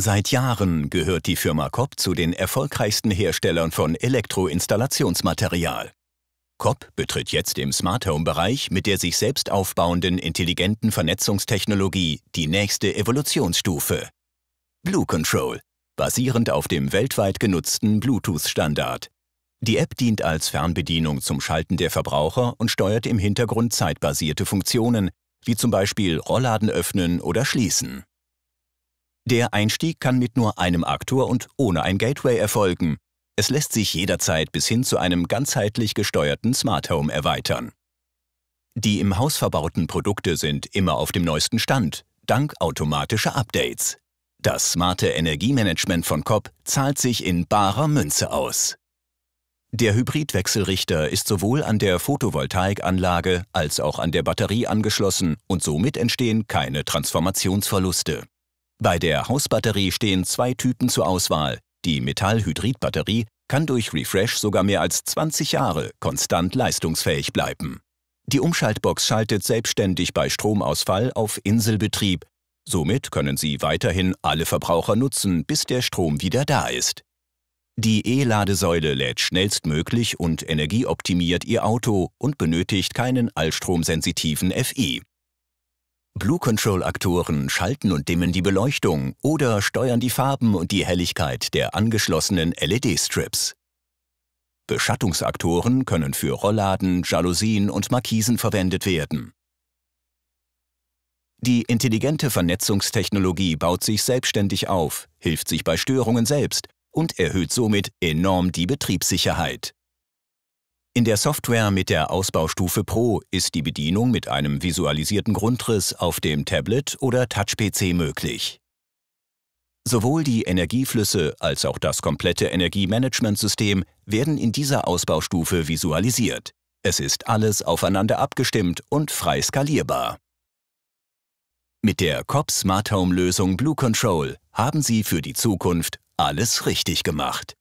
Seit Jahren gehört die Firma Kopp zu den erfolgreichsten Herstellern von Elektroinstallationsmaterial. Kopp betritt jetzt im Smart Home Bereich mit der sich selbst aufbauenden intelligenten Vernetzungstechnologie die nächste Evolutionsstufe. Blue Control, basierend auf dem weltweit genutzten Bluetooth-Standard. Die App dient als Fernbedienung zum Schalten der Verbraucher und steuert im Hintergrund zeitbasierte Funktionen, wie zum Beispiel Rollladen öffnen oder schließen. Der Einstieg kann mit nur einem Aktor und ohne ein Gateway erfolgen. Es lässt sich jederzeit bis hin zu einem ganzheitlich gesteuerten Smart Home erweitern. Die im Haus verbauten Produkte sind immer auf dem neuesten Stand, dank automatischer Updates. Das smarte Energiemanagement von Kopp zahlt sich in barer Münze aus. Der Hybridwechselrichter ist sowohl an der Photovoltaikanlage als auch an der Batterie angeschlossen und somit entstehen keine Transformationsverluste. Bei der Hausbatterie stehen zwei Typen zur Auswahl. Die Metallhydridbatterie kann durch Refresh sogar mehr als 20 Jahre konstant leistungsfähig bleiben. Die Umschaltbox schaltet selbstständig bei Stromausfall auf Inselbetrieb. Somit können Sie weiterhin alle Verbraucher nutzen, bis der Strom wieder da ist. Die E-Ladesäule lädt schnellstmöglich und energieoptimiert Ihr Auto und benötigt keinen allstromsensitiven FI. Blue Control-Aktoren schalten und dimmen die Beleuchtung oder steuern die Farben und die Helligkeit der angeschlossenen LED-Strips. Beschattungsaktoren können für Rollladen, Jalousien und Markisen verwendet werden. Die intelligente Vernetzungstechnologie baut sich selbstständig auf, hilft sich bei Störungen selbst und erhöht somit enorm die Betriebssicherheit. In der Software mit der Ausbaustufe Pro ist die Bedienung mit einem visualisierten Grundriss auf dem Tablet oder Touch-PC möglich. Sowohl die Energieflüsse als auch das komplette Energiemanagementsystem werden in dieser Ausbaustufe visualisiert. Es ist alles aufeinander abgestimmt und frei skalierbar. Mit der Kopp Smart Home Lösung Blue Control haben Sie für die Zukunft alles richtig gemacht.